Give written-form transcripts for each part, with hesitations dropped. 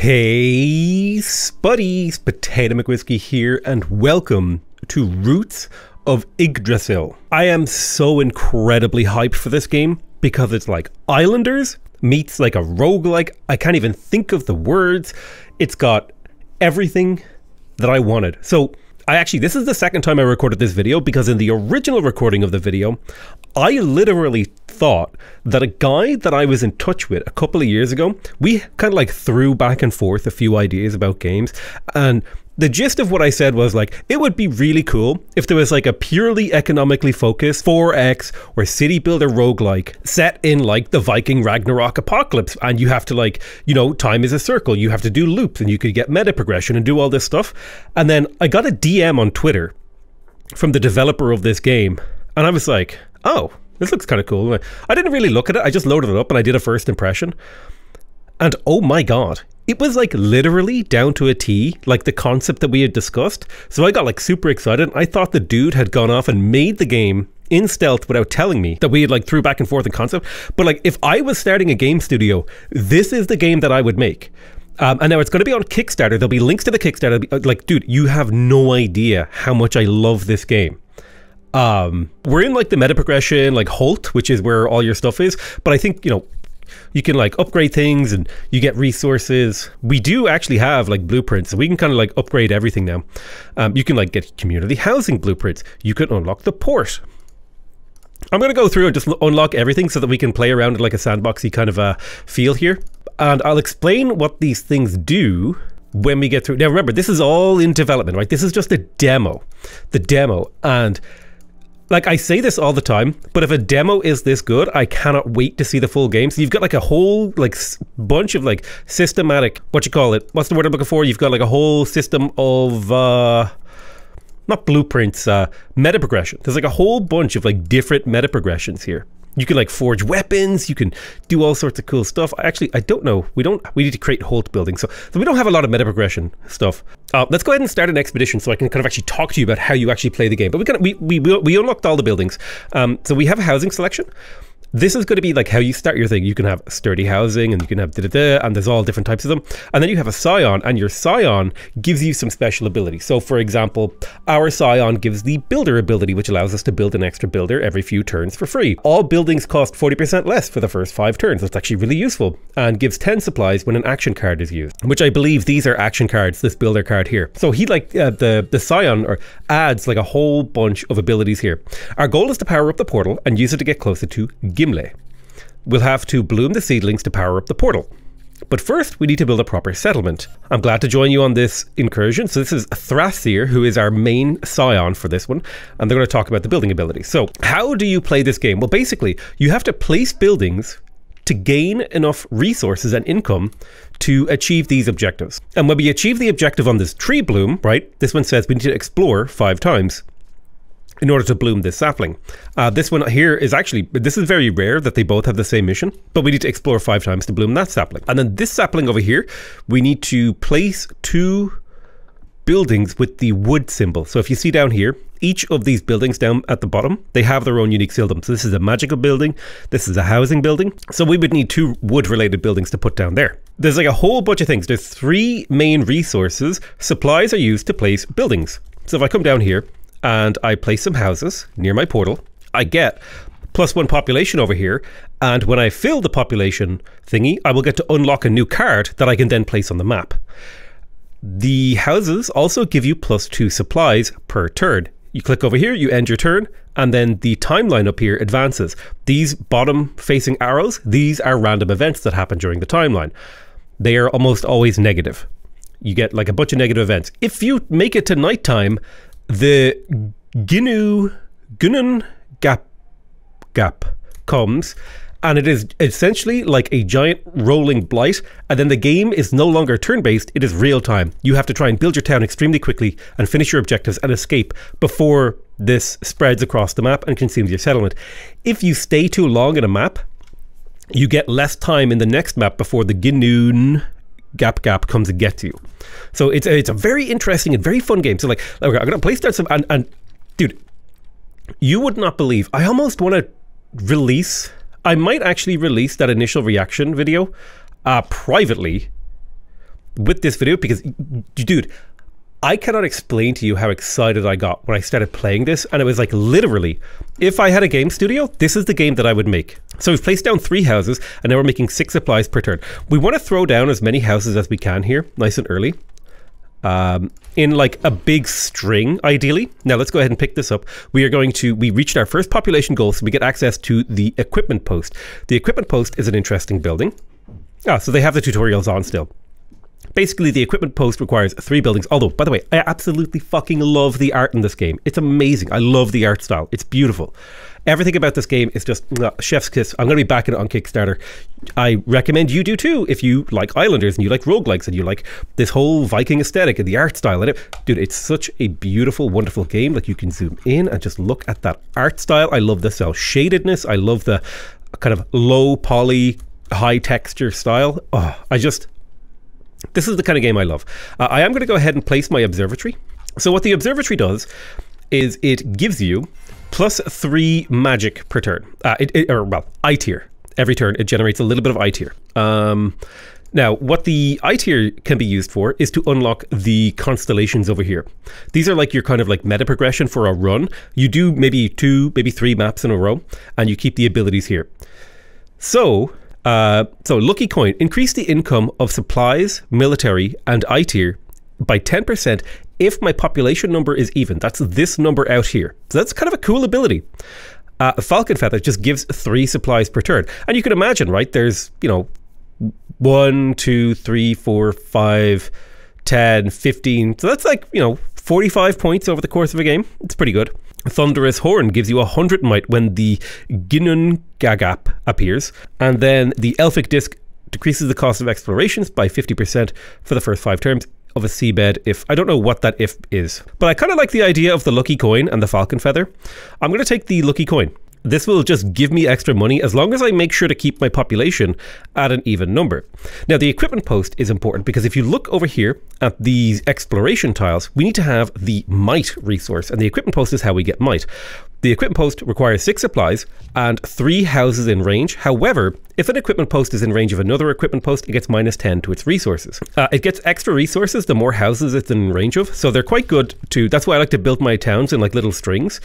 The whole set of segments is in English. Hey Spuddies, Potato McWhiskey here, and welcome to Roots of Yggdrasil. I am so incredibly hyped for this game because it's like Islanders meets like a roguelike. I can't even think of the words. It's got everything that I wanted. So this is the second time I recorded this video, because in the original recording of the video, I literally thought that a guy that I was in touch with a couple of years ago, we kind of like threw back and forth a few ideas about games, and the gist of what I said was like, it would be really cool if there was like a purely economically focused 4X or city builder roguelike set in like the Viking Ragnarok apocalypse, and you have to like, you know, time is a circle, you have to do loops and you could get meta progression and do all this stuff. And then I got a DM on Twitter from the developer of this game, and I was like, oh, this looks kind of cool. I didn't really look at it, I just loaded it up and I did a first impression. And oh my god, it was like literally down to a T, like the concept that we had discussed. So I got like super excited. I thought the dude had gone off and made the game in stealth without telling me, that we had like threw back and forth in concept. But like, if I was starting a game studio, this is the game that I would make. And now it's going to be on Kickstarter. There'll be links to the Kickstarter. Like, dude, you have no idea how much I love this game. We're in like the meta progression, like Holt, which is where all your stuff is. But I think, you know, you can like upgrade things and you get resources. We do actually have like blueprints, so we can kind of like upgrade everything now. You can like get community housing blueprints. You can unlock the port. I'm going to go through and just unlock everything so that we can play around in like a sandboxy kind of a feel here. And I'll explain what these things do when we get through. Now remember, this is all in development, right? This is just a demo. The demo. And like, I say this all the time, but if a demo is this good, I cannot wait to see the full game. So you've got like a whole like bunch of like systematic, what you call it? What's the word I'm looking for? You've got like a whole system of, not blueprints, meta progression. There's like a whole bunch of like different meta progressions here. You can like forge weapons, you can do all sorts of cool stuff. Actually, I don't know, we need to create Holt building, so we don't have a lot of meta progression stuff. Let's go ahead and start an expedition so I can kind of actually talk to you about how you actually play the game. But we unlocked all the buildings. So we have a housing selection. This is going to be like how you start your thing. You can have sturdy housing, and you can have da-da-da, and there's all different types of them. And then you have a scion, and your scion gives you some special ability. So for example, our scion gives the builder ability, which allows us to build an extra builder every few turns for free. All buildings cost 40% less for the first 5 turns. That's actually really useful, and gives 10 supplies when an action card is used, which I believe these are action cards, this builder card here. So he like, the scion adds like a whole bunch of abilities here. Our goal is to power up the portal and use it to get closer to Gimle. We'll have to bloom the seedlings to power up the portal. But first, we need to build a proper settlement. I'm glad to join you on this incursion. So this is Thrasir, who is our main scion for this one. And they're going to talk about the building ability. So how do you play this game? Well, basically, you have to place buildings to gain enough resources and income to achieve these objectives. And when we achieve the objective on this tree bloom, right, this one says we need to explore 5 times in order to bloom this sapling. This one here is actually, this is very rare that they both have the same mission, but we need to explore 5 times to bloom that sapling. And then this sapling over here, we need to place 2 buildings with the wood symbol. So if you see down here, each of these buildings down at the bottom, they have their own unique symbol. So this is a magical building, this is a housing building. So we would need 2 wood related buildings to put down there. There's like a whole bunch of things. There's 3 main resources. Supplies are used to place buildings. So if I come down here, and I place some houses near my portal, I get +1 population over here, and when I fill the population thingy, I will get to unlock a new card that I can then place on the map. The houses also give you +2 supplies per turn. You click over here, you end your turn, and then the timeline up here advances. These bottom facing arrows, these are random events that happen during the timeline. They are almost always negative. You get like a bunch of negative events. If you make it to nighttime, the Ginnungagap comes, and it is essentially like a giant rolling blight, and then the game is no longer turn-based, it is real-time. You have to try and build your town extremely quickly and finish your objectives and escape before this spreads across the map and consumes your settlement. If you stay too long in a map, you get less time in the next map before the Ginnungagap comes and gets you. So it's a very interesting and very fun game. So like, okay, I'm gonna place down some, and dude, you would not believe, I almost want to release, I might actually release that initial reaction video privately with this video, because dude, I cannot explain to you how excited I got when I started playing this. And it was like, literally, if I had a game studio, this is the game that I would make. So we've placed down 3 houses and now we're making 6 supplies per turn. We want to throw down as many houses as we can here, nice and early, in like a big string, ideally. Now let's go ahead and pick this up. We are going to, we reached our first population goal, so we get access to the equipment post. The equipment post is an interesting building. Ah, so they have the tutorials on still. Basically, the equipment post requires 3 buildings. Although, by the way, I absolutely fucking love the art in this game. It's amazing. I love the art style. It's beautiful. Everything about this game is just chef's kiss. I'm going to be backing it on Kickstarter. I recommend you do too if you like Islanders and you like roguelikes and you like this whole Viking aesthetic and the art style in it. Dude, it's such a beautiful, wonderful game. Like, you can zoom in and just look at that art style. I love the cell shadedness. I love the kind of low poly, high texture style. Oh, I just... this is the kind of game I love. I am going to go ahead and place my observatory. So what the observatory does is it gives you +3 magic per turn. Well, I tier. Every turn it generates a little bit of I tier. Now, what the I tier can be used for is to unlock the constellations over here. These are like your kind of like meta progression for a run. You do maybe 2, maybe 3 maps in a row, and you keep the abilities here. So Lucky Coin, increase the income of supplies, military, and I tier by 10% if my population number is even. That's this number out here. So that's kind of a cool ability. Falcon Feather just gives 3 supplies per turn. And you can imagine, right, there's, you know, 1, 2, 3, 4, 5, 10, 15. So that's like, you know, 45 points over the course of a game. It's pretty good. Thunderous Horn gives you 100 might when the Ginnungagap appears. And then the Elphic Disc decreases the cost of explorations by 50% for the first 5 terms of a seabed if. I don't know what that if is. But I kind of like the idea of the Lucky Coin and the Falcon Feather. I'm going to take the Lucky Coin. This will just give me extra money as long as I make sure to keep my population at an even number. Now, the equipment post is important because if you look over here at these exploration tiles, we need to have the might resource, and the equipment post is how we get might. The equipment post requires 6 supplies and 3 houses in range. However, if an equipment post is in range of another equipment post, it gets -10 to its resources. It gets extra resources the more houses it's in range of, so they're quite good to... That's why I like to build my towns in like little strings,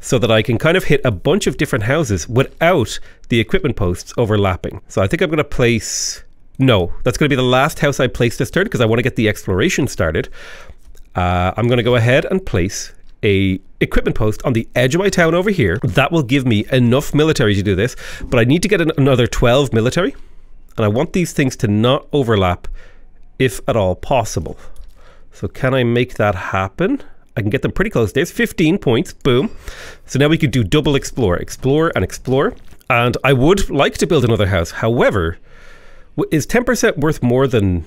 so that I can kind of hit a bunch of different houses without the equipment posts overlapping. So I think I'm going to place... no, that's going to be the last house I place this turn because I want to get the exploration started. I'm going to go ahead and place a equipment post on the edge of my town over here. That will give me enough military to do this, but I need to get another 12 military. And I want these things to not overlap if at all possible. So can I make that happen? I can get them pretty close. There's 15 points. Boom. So now we could do double explore. Explore and explore. And I would like to build another house. However, is 10% worth more than...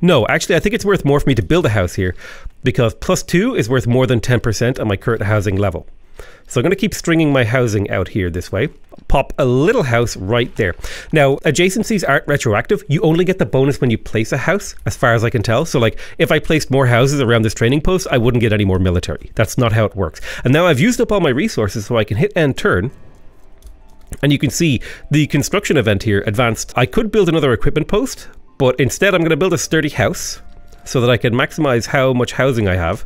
no, actually, I think it's worth more for me to build a house here because +2 is worth more than 10% on my current housing level. So I'm going to keep stringing my housing out here this way. Pop a little house right there. Now, adjacencies aren't retroactive. You only get the bonus when you place a house, as far as I can tell. So, like, if I placed more houses around this training post, I wouldn't get any more military. That's not how it works. And now I've used up all my resources, so I can hit end turn. And you can see the construction event here advanced. I could build another equipment post, but instead I'm going to build a sturdy house so that I can maximize how much housing I have.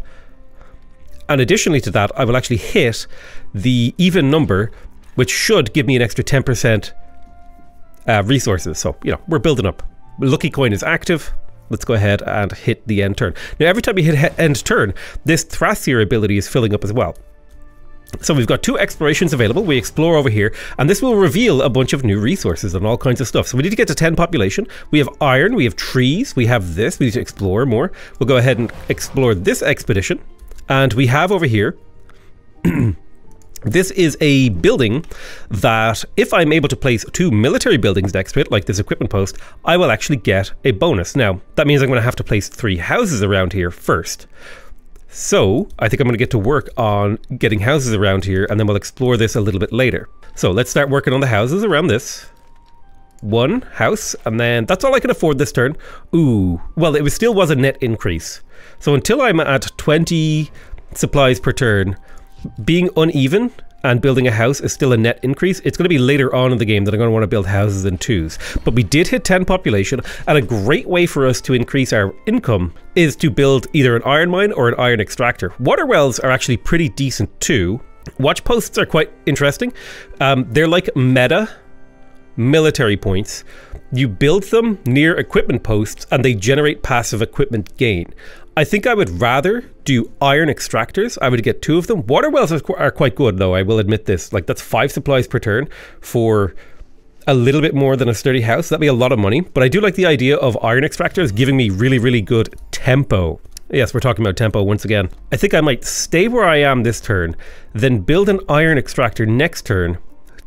And additionally to that, I will actually hit the even number, which should give me an extra 10% resources. So, you know, we're building up. Lucky Coin is active. Let's go ahead and hit the end turn. Now, every time you hit end turn, this Thrasir ability is filling up as well. So we've got 2 explorations available. We explore over here, and this will reveal a bunch of new resources and all kinds of stuff. So we need to get to 10 population. We have iron, we have trees, we have this. We need to explore more. We'll go ahead and explore this expedition. And we have over here, this is a building that if I'm able to place 2 military buildings next to it, like this equipment post, I will actually get a bonus. Now, that means I'm going to have to place 3 houses around here first. So I think I'm going to get to work on getting houses around here, and then we'll explore this a little bit later. So let's start working on the houses around this. 1 house, and then that's all I can afford this turn. Ooh, well, it still was a net increase. So until I'm at 20 supplies per turn, being uneven and building a house is still a net increase. It's going to be later on in the game that I'm going to want to build houses in twos. But we did hit 10 population, and a great way for us to increase our income is to build either an iron mine or an iron extractor. Water wells are actually pretty decent too. Watch posts are quite interesting. They're like meta military points. You build them near equipment posts and they generate passive equipment gain. I think I would rather do iron extractors. I would get two of them. Water wells are quite good though, I will admit this. Like, that's 5 supplies per turn for a little bit more than a sturdy house. That'd be a lot of money. But I do like the idea of iron extractors giving me really, really good tempo. Yes, we're talking about tempo once again. I think I might stay where I am this turn, then build an iron extractor next turn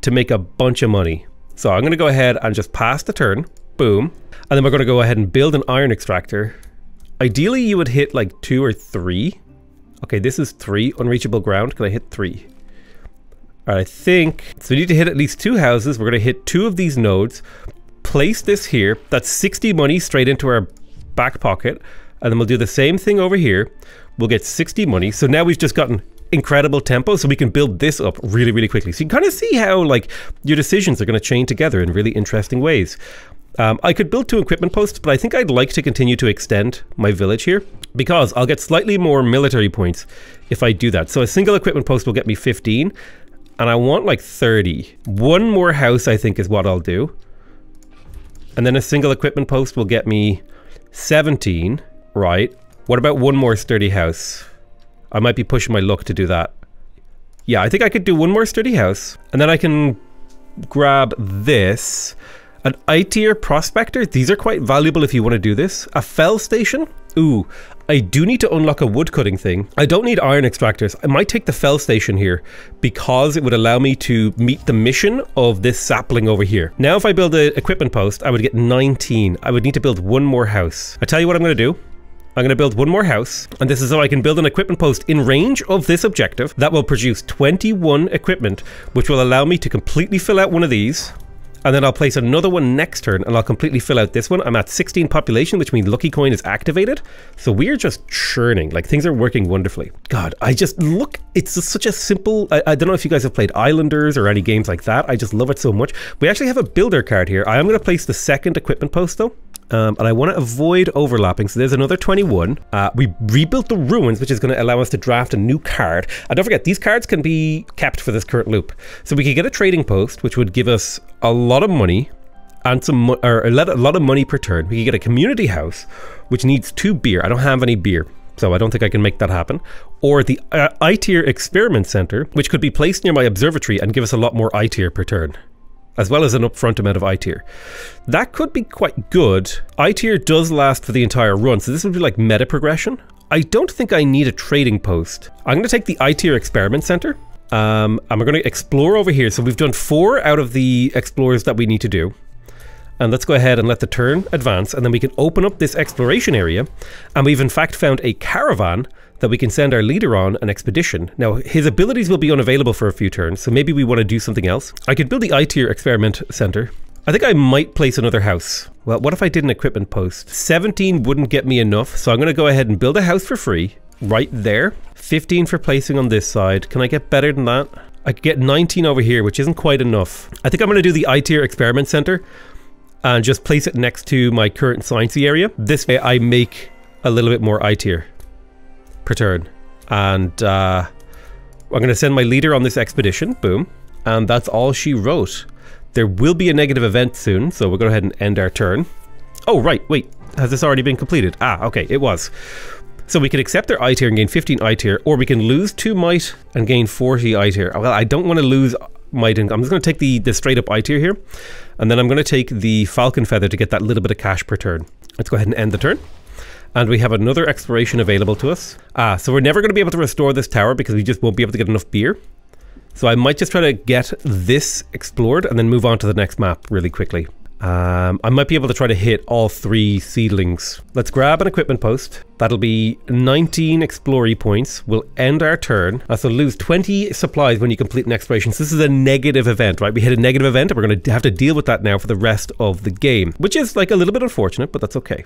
to make a bunch of money. So I'm going to go ahead and just pass the turn. Boom. And then we're going to go ahead and build an iron extractor. Ideally, you would hit like 2 or 3. Okay, this is 3. Unreachable ground. Can I hit 3? All right, I think. So we need to hit at least 2 houses. We're going to hit 2 of these nodes. Place this here. That's 60 money straight into our back pocket. And then we'll do the same thing over here. We'll get 60 money. So now we've just gotten incredible tempo. So we can build this up really, really quickly. So you can kind of see how like your decisions are going to chain together in really interesting ways. I could build 2 equipment posts, but I think I'd like to continue to extend my village here because I'll get slightly more military points if I do that. So a single equipment post will get me 15 and I want like 30. One more house I think is what I'll do. And then a single equipment post will get me 17, right? What about one more sturdy house? I might be pushing my luck to do that. Yeah, I think I could do one more sturdy house and then I can grab this. An I-tier prospector, these are quite valuable if you want to do this. A fell station, ooh, I do need to unlock a wood cutting thing. I don't need iron extractors. I might take the fell station here because it would allow me to meet the mission of this sapling over here. Now if I build an equipment post, I would get 19. I would need to build one more house. I tell you what I'm going to do. I'm going to build one more house, and this is so I can build an equipment post in range of this objective that will produce 21 equipment, which will allow me to completely fill out one of these. And then I'll place another one next turn and I'll completely fill out this one. I'm at 16 population, which means Lucky Coin is activated. So we're just churning, like things are working wonderfully. God, I just look, it's just such a simple, I don't know if you guys have played Islanders or any games like that. I just love it so much. We actually have a builder card here. I am going to place the second equipment post though. And I want to avoid overlapping. So there's another 21. We rebuilt the ruins, which is going to allow us to draft a new card. And don't forget, these cards can be kept for this current loop. So we could get a trading post, which would give us a lot of money and a lot of money per turn. We could get a community house, which needs 2 beer. I don't have any beer, so I don't think I can make that happen. Or the I-tier experiment center, which could be placed near my observatory and give us a lot more I-tier per turn, as well as an upfront amount of I-tier. That could be quite good. I-tier does last for the entire run, so this would be like meta progression. I don't think I need a trading post. I'm going to take the I-tier experiment center, and we're going to explore over here. So we've done 4 out of the explorers that we need to do. And let's go ahead and let the turn advance, and then we can open up this exploration area. And we've in fact found a caravan that we can send our leader on an expedition. Now, his abilities will be unavailable for a few turns, so maybe we want to do something else. I could build the I-tier experiment center. I think I might place another house. Well, what if I did an equipment post? 17 wouldn't get me enough, so I'm going to go ahead and build a house for free right there. 15 for placing on this side. Can I get better than that? I could get 19 over here, which isn't quite enough. I think I'm going to do the I-tier experiment center and just place it next to my current sciencey area. This way I make a little bit more I-tier per turn. And I'm going to send my leader on this expedition. Boom. And that's all she wrote. There will be a negative event soon, so we'll go ahead and end our turn. Oh, right. Wait. Has this already been completed? Ah, okay. It was. So we could accept their I-tier and gain 15 I-tier, or we can lose 2 might and gain 40 I-tier. Well, I don't want to lose might. I'm just going to take the straight up I-tier here. And then I'm going to take the Falcon Feather to get that little bit of cash per turn. Let's go ahead and end the turn. And we have another exploration available to us. Ah, so we're never going to be able to restore this tower because we just won't be able to get enough beer. So I might just try to get this explored and then move on to the next map really quickly. I might be able to try to hit all 3 seedlings. Let's grab an equipment post. That'll be 19 explory points. We'll end our turn. So lose 20 supplies when you complete an exploration. So this is a negative event, right? We hit a negative event and we're going to have to deal with that now for the rest of the game, which is like a little bit unfortunate, but that's okay.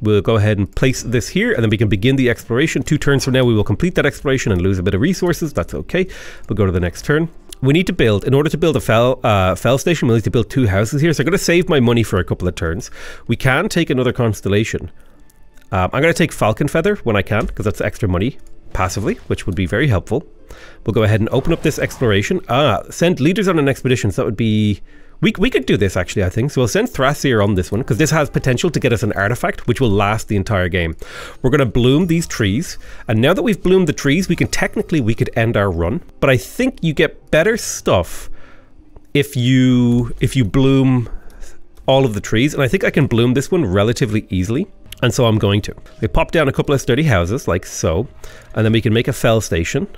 We'll go ahead and place this here, and then we can begin the exploration. 2 turns from now, we will complete that exploration and lose a bit of resources. That's okay. We'll go to the next turn. We need to build, in order to build a fell station, we'll need to build 2 houses here. So I'm going to save my money for a couple of turns. We can take another constellation. I'm going to take Falcon Feather when I can, because that's extra money passively, which would be very helpful. We'll go ahead and open up this exploration. Send leaders on an expedition. So that would be... We could do this, actually, I think. So we'll send Thrasir on this one, because this has potential to get us an artifact, which will last the entire game. We're going to bloom these trees. And now that we've bloomed the trees, we can technically, we could end our run. But I think you get better stuff if you bloom all of the trees. And I think I can bloom this one relatively easily. And so I'm going to. We pop down a couple of sturdy houses, like so. And then we can make a fell station.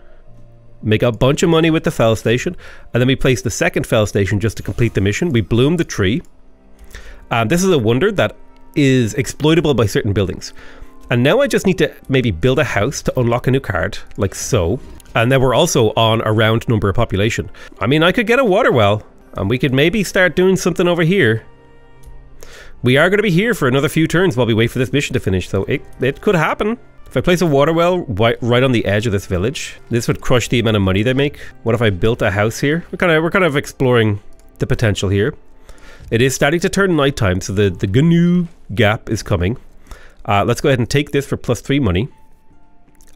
Make a bunch of money with the fell station, and then we place the second fell station just to complete the mission. We bloom the tree. This is a wonder that is exploitable by certain buildings. And now I just need to maybe build a house to unlock a new card, like so. And then we're also on a round number of population. I mean, I could get a water well, and we could maybe start doing something over here. We are going to be here for another few turns while we wait for this mission to finish, so it could happen. If I place a water well right on the edge of this village, this would crush the amount of money they make. What if I built a house here? We're kind of exploring the potential here. It is starting to turn nighttime, so the Ginnungagap is coming. Let's go ahead and take this for +3 money.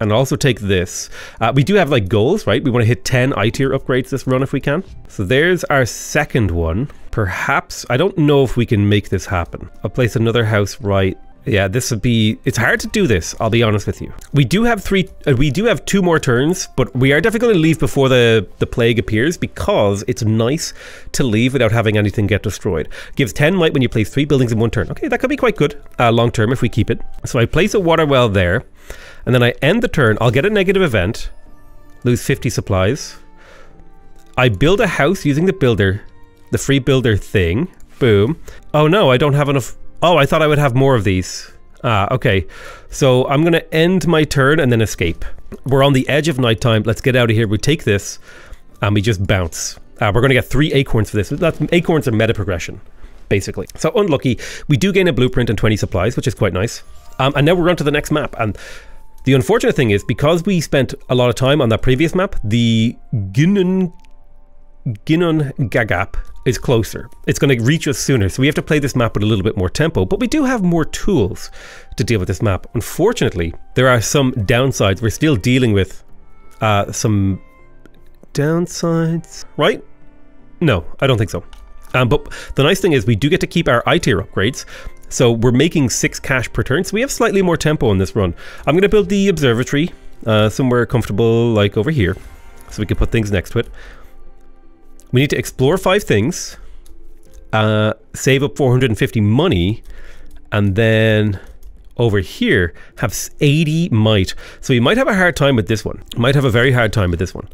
And also take this. We do have like goals, right? We want to hit 10 I-tier upgrades this run if we can. So there's our second one. Perhaps, I don't know if we can make this happen. I'll place another house right. Yeah, this would be... It's hard to do this, I'll be honest with you. We do have 2 more turns, but we are definitely going to leave before the plague appears, because it's nice to leave without having anything get destroyed. Gives 10 might when you place 3 buildings in 1 turn. Okay, that could be quite good long term if we keep it. So I place a water well there, and then I end the turn. I'll get a negative event, lose 50 supplies. I build a house using the builder, the free builder thing. Boom. Oh no, I don't have enough... Oh, I thought I would have more of these. Okay. So I'm going to end my turn and then escape. We're on the edge of nighttime. Let's get out of here. We take this and we just bounce. We're going to get 3 acorns for this. That's, acorns are meta progression, basically. So unlucky. We do gain a blueprint and 20 supplies, which is quite nice. And now we're on to the next map. And the unfortunate thing is, because we spent a lot of time on that previous map, the Ginnungagap is closer. It's going to reach us sooner, so we have to play this map with a little bit more tempo, but we do have more tools to deal with this map. Unfortunately, there are some downsides. We're still dealing with some downsides, right? No, I don't think so. But the nice thing is we do get to keep our I-tier upgrades, so we're making 6 cash per turn, so we have slightly more tempo in this run. I'm going to build the observatory somewhere comfortable, like over here, so we can put things next to it. We need to explore 5 things, save up 450 money, and then over here have 80 might. So you might have a hard time with this one. Might have a very hard time with this one.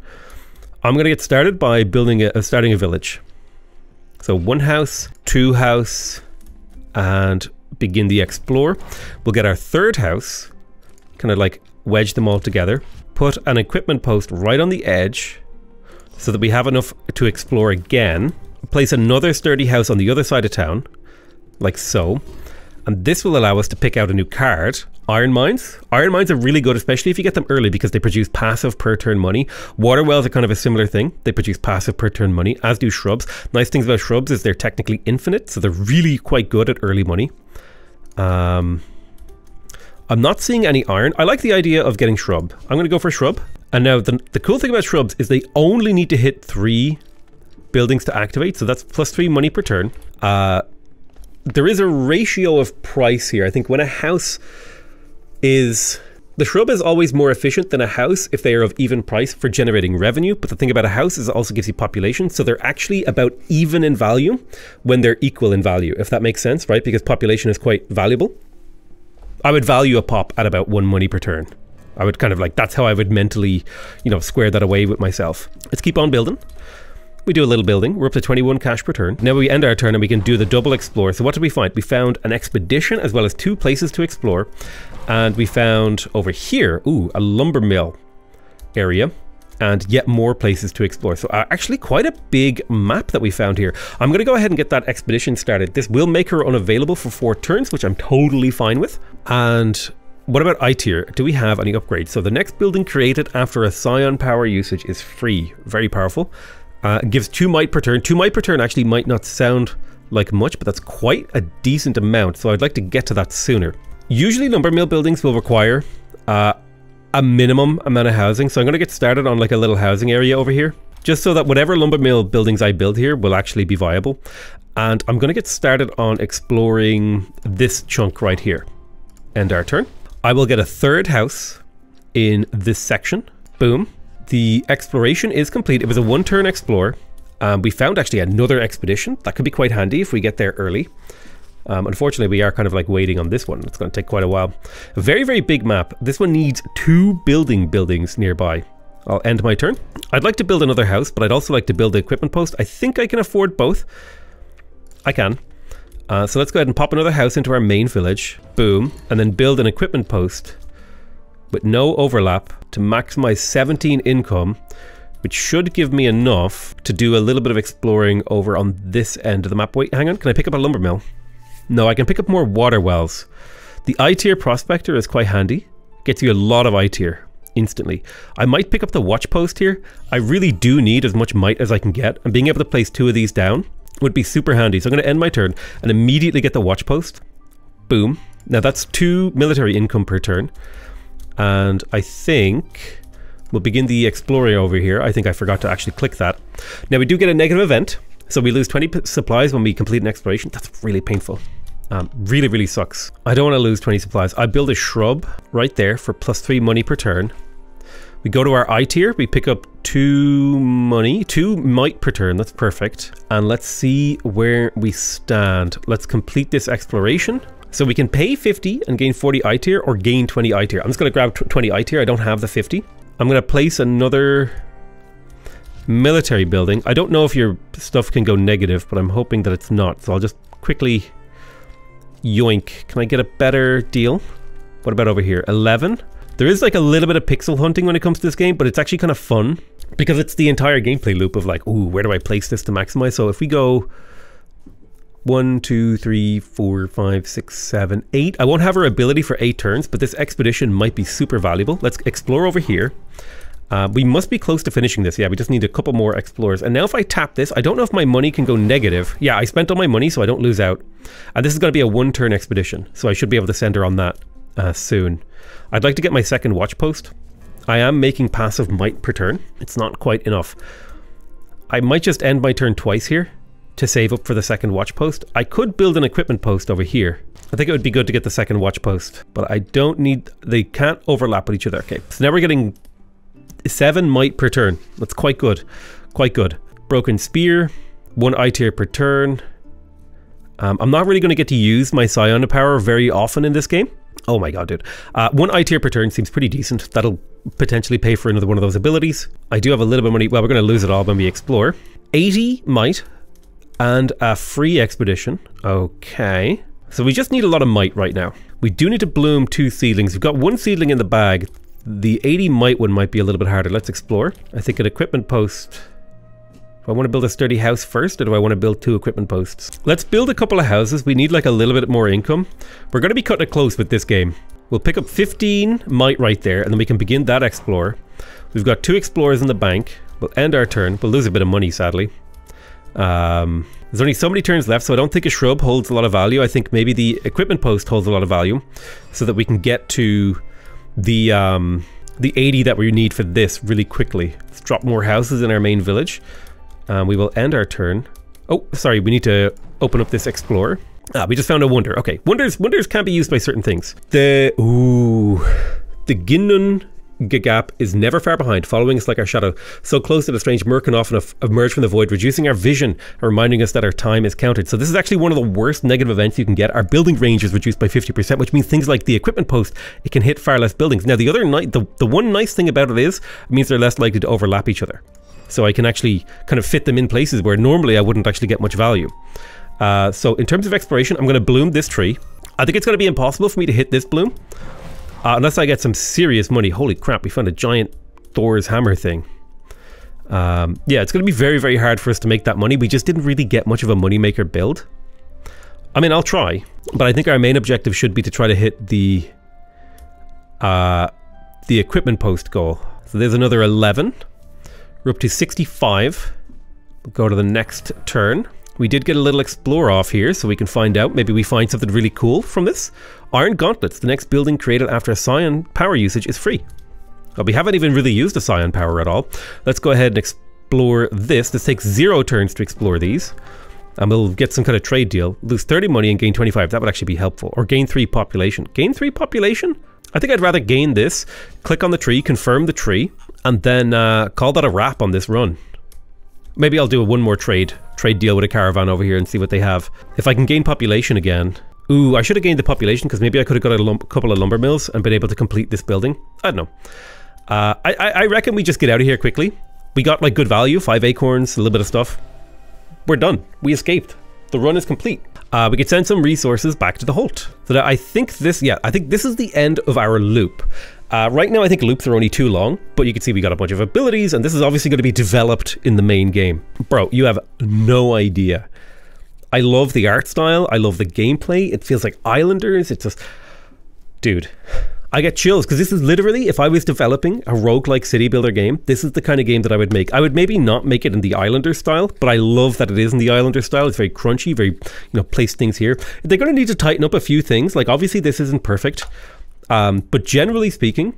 I'm going to get started by building starting a village. So 1 house, 2 house, and begin the explore. We'll get our 3rd house, kind of like wedge them all together. Put an equipment post right on the edge, so that we have enough to explore again. Place another sturdy house on the other side of town, like so. And this will allow us to pick out a new card. Iron mines. Iron mines are really good, especially if you get them early, because they produce passive per turn money. Water wells are kind of a similar thing. They produce passive per turn money, as do shrubs. Nice things about shrubs is they're technically infinite, so they're really quite good at early money. I'm not seeing any iron. I like the idea of getting shrub. I'm going to go for shrub. And now the cool thing about shrubs is they only need to hit 3 buildings to activate. So that's +3 money per turn. There is a ratio of price here. I think when a house is... The shrub is always more efficient than a house if they are of even price for generating revenue. But the thing about a house is it also gives you population. So they're actually about even in value when they're equal in value, if that makes sense, right? Because population is quite valuable. I would value a pop at about 1 money per turn. I would kind of like, that's how I would mentally, you know, square that away with myself. Let's keep on building. We do a little building. We're up to 21 cash per turn. Now we end our turn and we can do the double explore. So what did we find? We found an expedition as well as 2 places to explore. And we found over here, ooh, a lumber mill area. and yet more places to explore. So actually quite a big map that we found here. I'm going to go ahead and get that expedition started. This will make her unavailable for 4 turns, which I'm totally fine with. And what about I tier? Do we have any upgrades? So the next building created after a scion power usage is free. Very powerful. Gives 2 might per turn. 2 might per turn actually might not sound like much, but that's quite a decent amount. So I'd like to get to that sooner. Usually lumber mill buildings will require a minimum amount of housing. So I'm going to get started on like a little housing area over here, just so that whatever lumber mill buildings I build here will actually be viable. And I'm going to get started on exploring this chunk right here. End our turn. I will get a third house in this section. Boom. The exploration is complete. It was a 1-turn explore. We found actually another expedition. That could be quite handy if we get there early. Unfortunately, we are kind of like waiting on this one. It's going to take quite a while. A very, very big map. This one needs 2 buildings nearby. I'll end my turn. I'd like to build another house, but I'd also like to build the equipment post. I think I can afford both. I can. So let's go ahead and pop another house into our main village. Boom. And then build an equipment post with no overlap to maximize 17 income, which should give me enough to do a little bit of exploring over on this end of the map. Wait, hang on. Can I pick up a lumber mill? No, I can pick up more water wells. The I tier prospector is quite handy. Gets you a lot of I tier instantly. I might pick up the watch post here. I really do need as much might as I can get, and being able to place 2 of these down would be super handy. So I'm going to end my turn and immediately get the watch post. Boom. Now that's 2 military income per turn. And I think we'll begin the exploring over here. I think I forgot to actually click that. Now we do get a negative event. So we lose 20 supplies when we complete an exploration. That's really painful. Really, really sucks. I don't want to lose 20 supplies. I build a shrub right there for +3 money per turn. We go to our I tier. We pick up 2 money, 2 might per turn. That's perfect. And let's see where we stand. Let's complete this exploration. So we can pay 50 and gain 40 I tier or gain 20 I tier. I'm just going to grab 20 I tier. I don't have the 50. I'm going to place another military building. I don't know if your stuff can go negative, but I'm hoping that it's not. So I'll just quickly yoink. Can I get a better deal? What about over here? 11. There is like a little bit of pixel hunting when it comes to this game, but it's actually kind of fun because it's the entire gameplay loop of like, ooh, where do I place this to maximize? So if we go 1, 2, 3, 4, 5, 6, 7, 8. I won't have her ability for 8 turns, but this expedition might be super valuable. Let's explore over here. We must be close to finishing this. Yeah, we just need a couple more explorers. And now if I tap this, I don't know if my money can go negative. Yeah, I spent all my money, so I don't lose out. And this is going to be a 1-turn expedition, so I should be able to send her on that soon. I'd like to get my second watch post. I am making passive might per turn. It's not quite enough. I might just end my turn twice here to save up for the second watch post. I could build an equipment post over here. I think it would be good to get the second watch post, but I don't need, they can't overlap with each other. Okay, so now we're getting 7 might per turn. That's quite good, quite good. Broken spear, 1 I tier per turn. I'm not really going to get to use my scion power very often in this game. Oh my god, dude. 1 I tier per turn seems pretty decent. That'll potentially pay for another one of those abilities. I do have a little bit of money. Well, we're going to lose it all when we explore. 80 might. And a free expedition. Okay. So we just need a lot of might right now. We do need to bloom 2 seedlings. We've got 1 seedling in the bag. The 80 might one might be a little bit harder. Let's explore. I think an equipment post. Do I want to build a sturdy house first, or do I want to build 2 equipment posts? Let's build a couple of houses. We need like a little bit more income. We're going to be cutting it close with this game. We'll pick up 15 might right there, and then we can begin that explore. We've got 2 explorers in the bank. We'll end our turn. We'll lose a bit of money, sadly. There's only so many turns left, so I don't think a shrub holds a lot of value. I think maybe the equipment post holds a lot of value, so that we can get to the 80 that we need for this really quickly. Let's drop more houses in our main village. We will end our turn. Oh, sorry, we need to open up this explorer. Ah, we just found a wonder. Okay, wonders can be used by certain things. The Ginnungagap is never far behind, following us like our shadow. So close that a strange murk can often emerge from the void, reducing our vision and reminding us that our time is counted. So this is actually one of the worst negative events you can get. Our building range is reduced by 50%, which means things like the equipment post, it can hit far less buildings. Now, the one nice thing about it is, it means they're less likely to overlap each other. So I can actually kind of fit them in places where normally I wouldn't actually get much value. So in terms of exploration, I'm going to bloom this tree. I think it's going to be impossible for me to hit this bloom. Unless I get some serious money. Holy crap, we found a giant Thor's hammer thing. Yeah, it's going to be very, very hard for us to make that money. We just didn't really get much of a moneymaker build. I mean, I'll try, but I think our main objective should be to try to hit the equipment post goal. So there's another 11. We're up to 65. We'll go to the next turn. We did get a little explore off here, so we can find out. Maybe we find something really cool from this. Iron Gauntlets. The next building created after a Scion power usage is free. Well, we haven't even really used a Scion power at all. Let's go ahead and explore this. This takes 0 turns to explore these. And we'll get some kind of trade deal. Lose 30 money and gain 25. That would actually be helpful. Or gain 3 population. Gain 3 population? I think I'd rather gain this. Click on the tree, confirm the tree, and then call that a wrap on this run. Maybe I'll do one more trade deal with a caravan over here and see what they have. If I can gain population again. Ooh, I should have gained the population because maybe I could have got a couple of lumber mills and been able to complete this building. I don't know. I reckon we just get out of here quickly. We got like good value, 5 acorns, a little bit of stuff. We're done. We escaped. The run is complete. We could send some resources back to the Holt. So that I think this is the end of our loop. Right now I think loops are only too long, but you can see we got a bunch of abilities, and this is obviously going to be developed in the main game. Bro, you have no idea. I love the art style. I love the gameplay. It feels like Islanders. It's just... Dude, I get chills, because this is literally, if I was developing a roguelike city builder game, this is the kind of game that I would make. I would maybe not make it in the Islander style, but I love that it is in the Islander style. It's very crunchy, very, you know, place things here. They're going to need to tighten up a few things. Like, obviously this isn't perfect, but generally speaking,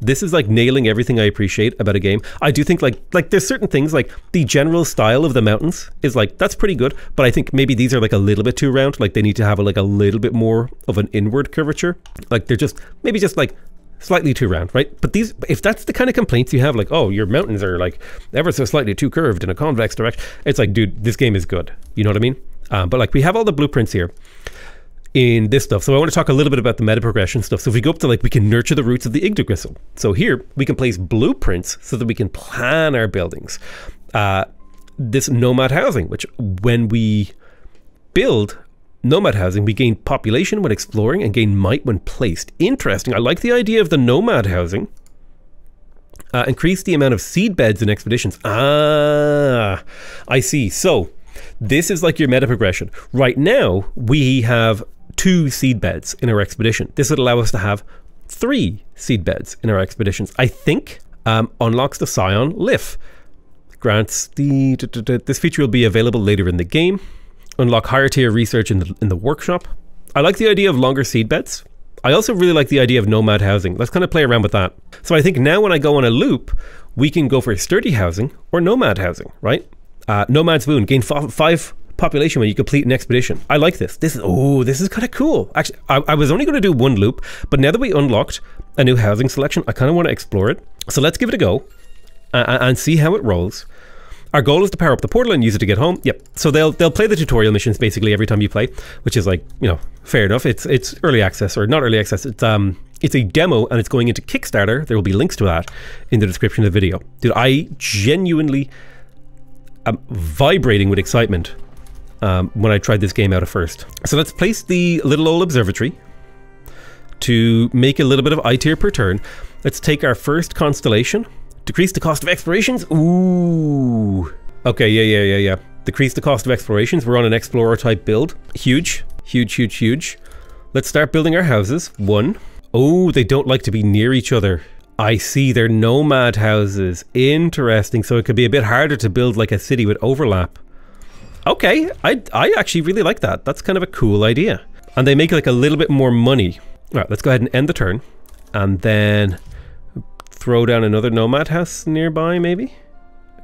this is like nailing everything I appreciate about a game. I do think like there's certain things, like the general style of the mountains is like, that's pretty good, but I think maybe these are like a little bit too round. Like they need to have like a little bit more of an inward curvature. Like they're just, maybe just like slightly too round, right? But these, if that's the kind of complaints you have, like, oh, your mountains are like ever so slightly too curved in a convex direction. It's like, dude, this game is good. You know what I mean? But like we have all the blueprints here. In this stuff. So I want to talk a little bit about the meta progression stuff. So if we go up to like, we can nurture the roots of the Yggdrasil. So here we can place blueprints so that we can plan our buildings. This nomad housing, which when we build nomad housing, we gain population when exploring and gain might when placed. Interesting. I like the idea of the nomad housing. Increase the amount of seed beds in expeditions. Ah, I see. So this is like your meta progression. Right now we have 2 seed beds in our expedition. This would allow us to have 3 seed beds in our expeditions. I think unlocks the Scion Lift. Grants the... This feature will be available later in the game. Unlock higher tier research in the workshop. I like the idea of longer seed beds. I also really like the idea of nomad housing. Let's kind of play around with that. So I think now when I go on a loop, we can go for sturdy housing or nomad housing, right? Nomad's Boon. Gain 5 population when you complete an expedition. I like this. This is kind of cool. Actually, I was only going to do one loop, but now that we unlocked a new housing selection, I kind of want to explore it. So let's give it a go and see how it rolls. Our goal is to power up the portal and use it to get home. Yep. So they'll play the tutorial missions basically every time you play, which is like, you know, fair enough. It's early access, or not early access. It's a demo and it's going into Kickstarter. There will be links to that in the description of the video. Dude, I genuinely am vibrating with excitement. When I tried this game out at first. So let's place the little old observatory to make a little bit of I tier per turn. Let's take our first constellation. Decrease the cost of explorations. Ooh. Okay, yeah. Decrease the cost of explorations. We're on an explorer type build. Huge. Huge. Let's start building our houses. 1. Oh, they don't like to be near each other. I see, they're nomad houses. Interesting. So it could be a bit harder to build like a city with overlap. Okay, I actually really like that. That's kind of a cool idea. And they make like a little bit more money. All right, let's go ahead and end the turn. And then throw down another nomad house nearby, maybe?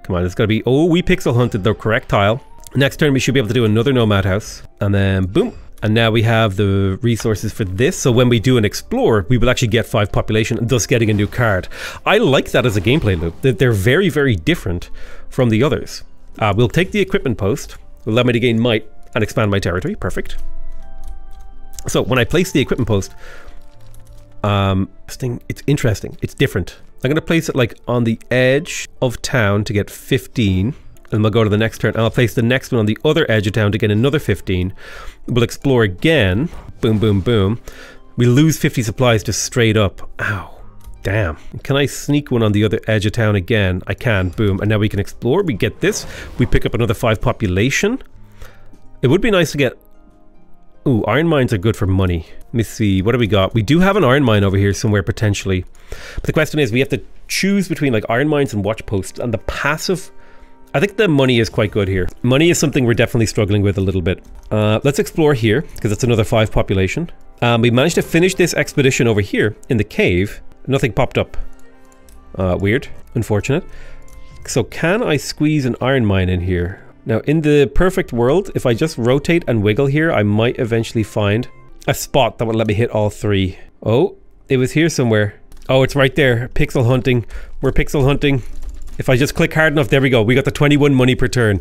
Come on, it's gotta be... Oh, we pixel hunted the correct tile. Next turn, we should be able to do another nomad house. And then boom. And now we have the resources for this. So when we do an explore, we will actually get 5 population, and thus getting a new card. I like that as a gameplay loop. They're very, very different from the others. We'll take the equipment post. Allow me to gain might and expand my territory. Perfect. So when I place the equipment post, this thing, it's interesting. It's different. I'm going to place it like on the edge of town to get 15. And we'll go to the next turn. And I'll place the next one on the other edge of town to get another 15. We'll explore again. Boom. We lose 50 supplies just straight up. Ow. Damn. Can I sneak one on the other edge of town again? I can. Boom. And now we can explore. We get this. We pick up another 5 population. It would be nice to get... Ooh, iron mines are good for money. Let me see. What do we got? We do have an iron mine over here somewhere, potentially. But the question is, we have to choose between like iron mines and watch posts. And the passive... I think the money is quite good here. Money is something we're definitely struggling with a little bit. Let's explore here, because it's another 5 population. We managed to finish this expedition over here in the cave. Nothing popped up. Weird. Unfortunate. So can I squeeze an iron mine in here? Now, in the perfect world, if I just rotate and wiggle here, I might eventually find a spot that would let me hit all 3. Oh, it was here somewhere. Oh, it's right there. Pixel hunting. We're pixel hunting. If I just click hard enough, there we go. We got the 21 money per turn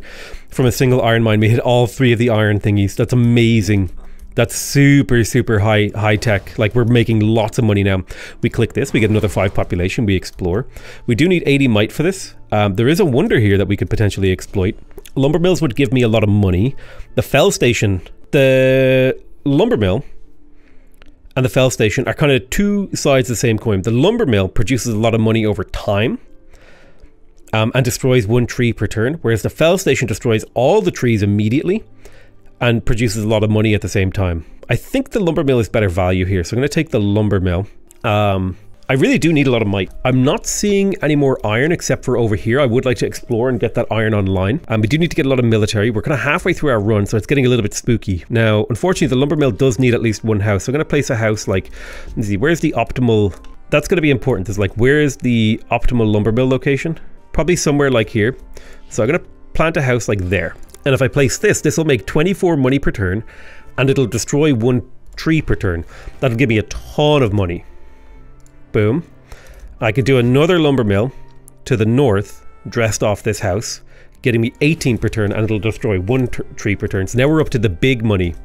from a single iron mine. We hit all 3 of the iron thingies. That's amazing. That's super, super high tech. Like, we're making lots of money now. We click this, we get another 5 population, we explore. We do need 80 mite for this. There is a wonder here that we could potentially exploit. Lumber mills would give me a lot of money. The fell station, the lumber mill and the fell station are kind of two sides of the same coin. The lumber mill produces a lot of money over time. And destroys 1 tree per turn, whereas the fell station destroys all the trees immediately and produces a lot of money at the same time. I think the lumber mill is better value here, so I'm going to take the lumber mill. I really do need a lot of mite. I'm not seeing any more iron except for over here. I would like to explore and get that iron online. We do need to get a lot of military. We're kind of halfway through our run, so it's getting a little bit spooky. Now, unfortunately, the lumber mill does need at least 1 house. So I'm going to place a house like, let's see, where's the optimal... That's going to be important. It's like, where is the optimal lumber mill location? Probably somewhere like here. So I'm going to plant a house like there. And if I place this, this will make 24 money per turn and it'll destroy 1 tree per turn. That'll give me a ton of money. Boom. I could do another lumber mill to the north, dressed off this house, getting me 18 per turn and it'll destroy 1 tree per turn. So now we're up to the big money.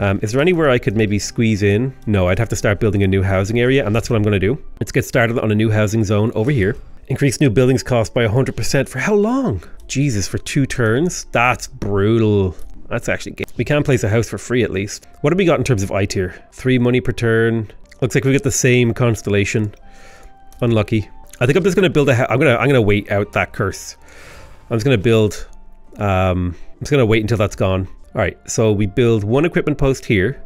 Is there anywhere I could maybe squeeze in? No, I'd have to start building a new housing area, and that's what I'm going to do. Let's get started on a new housing zone over here. Increase new buildings cost by 100% for how long? Jesus, for 2 turns? That's brutal. That's actually good. We can place a house for free at least. What have we got in terms of I tier? 3 money per turn. Looks like we get the same constellation. Unlucky. I think I'm just going to build a house. I'm going to wait out that curse. I'm just going to build... I'm just going to wait until that's gone. Alright, so we build 1 equipment post here.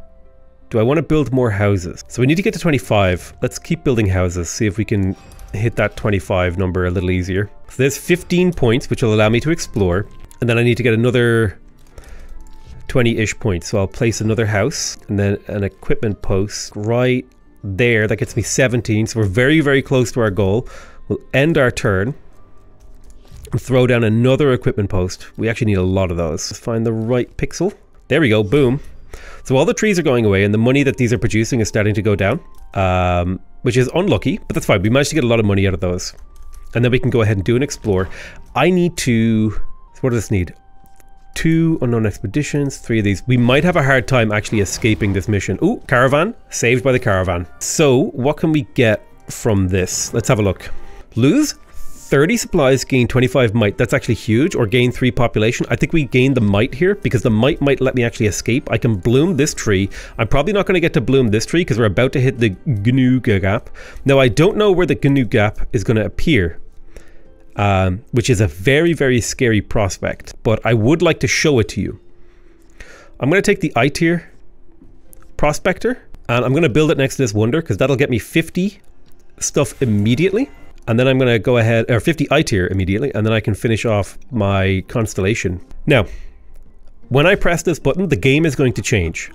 Do I want to build more houses? So we need to get to 25. Let's keep building houses. See if we can... hit that 25 number a little easier. So there's 15 points, which will allow me to explore. And then I need to get another 20-ish points. So I'll place another house and then an equipment post right there. That gets me 17. So we're very, very close to our goal. We'll end our turn and throw down another equipment post. We actually need a lot of those. Let's find the right pixel. There we go. Boom. So all the trees are going away and the money that these are producing is starting to go down. Which is unlucky, but that's fine. We managed to get a lot of money out of those. And then we can go ahead and do an explore. I need to... What does this need? 2 unknown expeditions, 3 of these. We might have a hard time actually escaping this mission. Ooh, caravan. Saved by the caravan. So, what can we get from this? Let's have a look. Lose 30 supplies, gain 25 might. That's actually huge. Or gain 3 population. I think we gain the might here because the might let me actually escape. I can bloom this tree. I'm probably not going to get to bloom this tree because we're about to hit the Ginnungagap. Now, I don't know where the Ginnungagap is going to appear, which is a very, very scary prospect, but I would like to show it to you. I'm going to take the I tier prospector and I'm going to build it next to this wonder because that'll get me 50 stuff immediately. And then I'm going to go ahead, or 50 I tier immediately, and then I can finish off my constellation. Now, when I press this button, the game is going to change.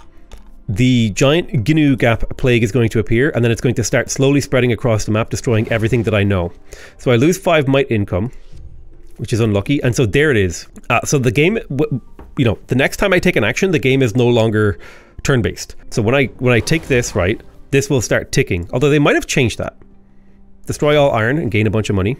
The giant Ginnungagap plague is going to appear, and then it's going to start slowly spreading across the map, destroying everything that I know. So I lose 5 might income, which is unlucky, and so there it is. So the game, you know, the next time I take an action, the game is no longer turn-based. So when I take this, right, this will start ticking, although they might have changed that. Destroy all iron and gain a bunch of money.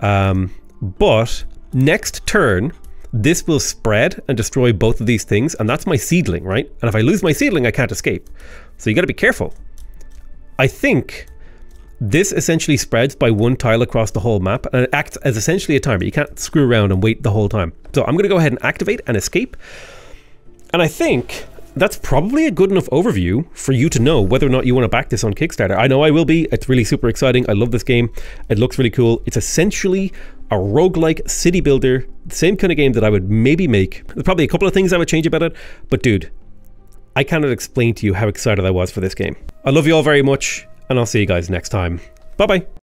But next turn, this will spread and destroy both of these things. And that's my seedling, right? And if I lose my seedling, I can't escape. So you got to be careful. I think this essentially spreads by 1 tile across the whole map. And it acts as essentially a timer. You can't screw around and wait the whole time. So I'm going to go ahead and activate and escape. And I think that's probably a good enough overview for you to know whether or not you want to back this on Kickstarter. I know I will be. It's really super exciting. I love this game. It looks really cool. It's essentially a roguelike city builder, the same kind of game that I would maybe make. There's probably a couple of things I would change about it, but dude, I cannot explain to you how excited I was for this game. I love you all very much, and I'll see you guys next time. Bye-bye.